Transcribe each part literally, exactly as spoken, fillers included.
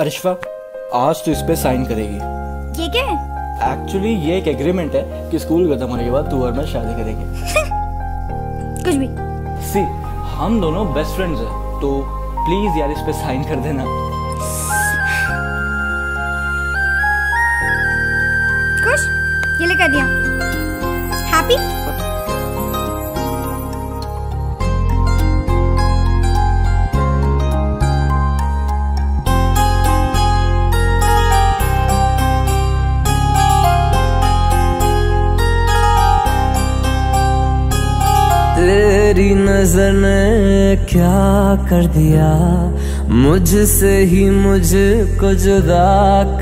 अरिश्वा, आज तू इस पे साइन करेगी। ये क्या है? एक्चुअली ये एक एग्रीमेंट है कि स्कूल खत्म होने के बाद तू और मैं शादी करेंगे। कुछ भी। सी, हम दोनों बेस्ट फ्रेंड्स हैं, तो प्लीज यार इस पे साइन कर देना। खुश? ये लेकर दिया। हैप्पी? तेरी नजर ने क्या कर दिया, मुझसे ही मुझको जुदा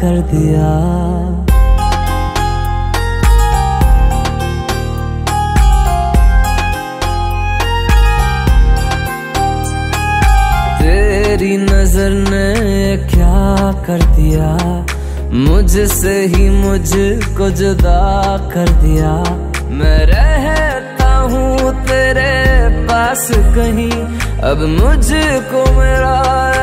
कर दिया। तेरी नजर ने क्या कर दिया, मुझसे ही मुझको जुदा कर दिया। मैं रहता हूँ तेरे पास कहीं, अब मुझको मेरा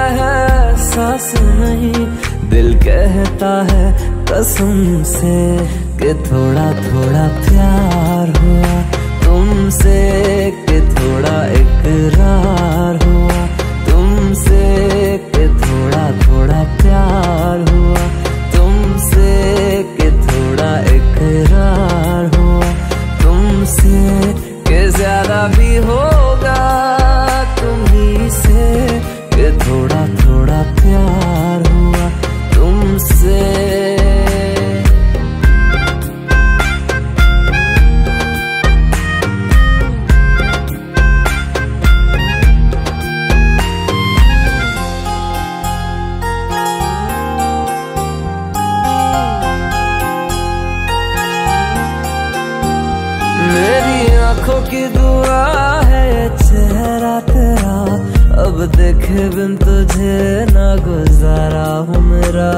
एहसास नहीं। दिल कहता है कसम से कि थोड़ा थोड़ा प्यार हुआ तुमसे, कि थोड़ा इकरार हुआ तुमसे, कि थोड़ा थोड़ा प्यार हुआ तुमसे, कि थोड़ा इकरार हुआ तुमसे, कि ज्यादा भी हो आँखों की दुआ है चेहरा तेरा, अब देखे बिन तुझे ना गुजारा हूँ मेरा।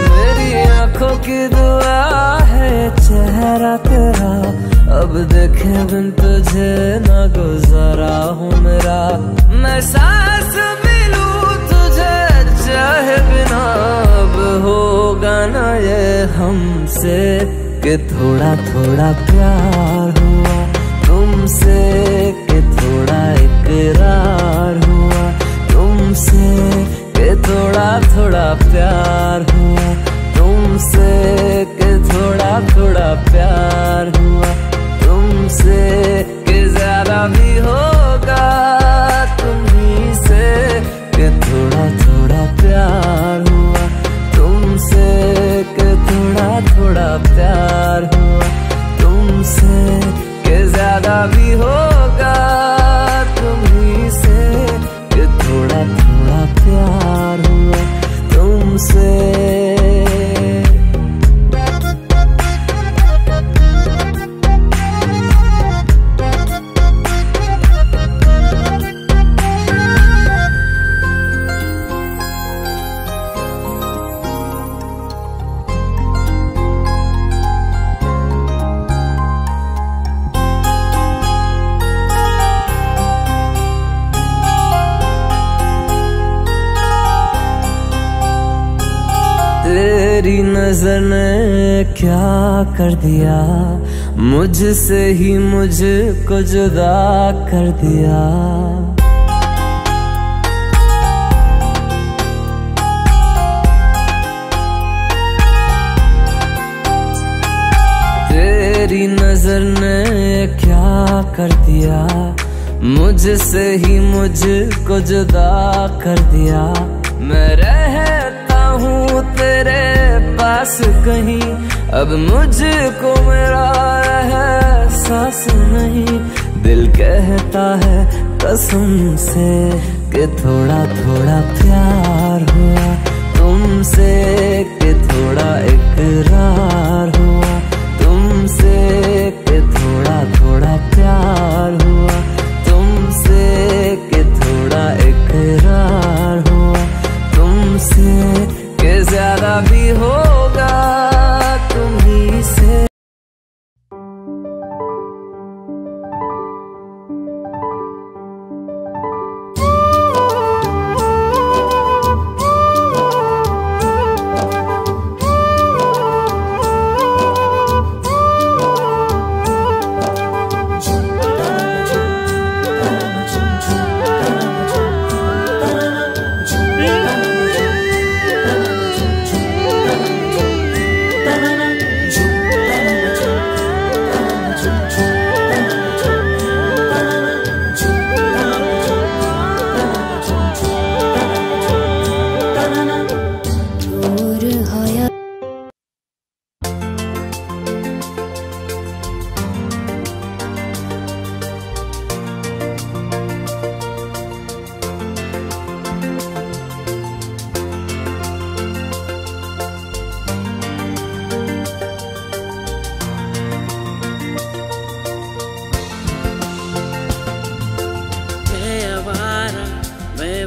मेरी आँखों की दुआ है चेहरा तेरा, अब देखे बिन तुझे ना गुजारा हूँ मेरा। मैं सांस चाहे बिना अब होगा ना ये हमसे, कि थोड़ा थोड़ा प्यार हुआ तुमसे, कि थोड़ा इकरार हुआ तुमसे, कि थोड़ा थोड़ा प्यार हुआ तुमसे, कि थोड़ा थोड़ा प्यार हुआ तुमसे, कि ज्यादा भी होगा तुम्हीं से, कि थोड़ा थोड़ा प्यार हुआ तुमसे, कि थोड़ा थोड़ा प्यार हुआ तुमसे, कि ज्यादा भी होगा तुम्हीं से, कि थोड़ा थोड़ा प्यार हुआ तुमसे। तेरी नजर ने क्या कर दिया, मुझसे ही मुझको जुदा कर दिया। तेरी नजर ने क्या कर दिया, मुझसे ही मुझको जुदा कर दिया। मैं रहता हूँ तेरे पास कहीं, अब मुझको मेरा एहसास नहीं। दिल कहता है कसम से कि थोड़ा थोड़ा प्यार हुआ तुमसे, कि थोड़ा इकरार हुआ तुमसे, कि थोड़ा थोड़ा प्यार हुआ तुमसे, कि थोड़ा इकरार हुआ तुमसे, कि ज्यादा भी हो तुम्हीं से।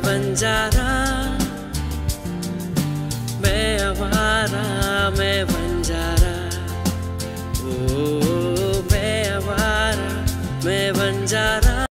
बंजारा, मैं आवारा।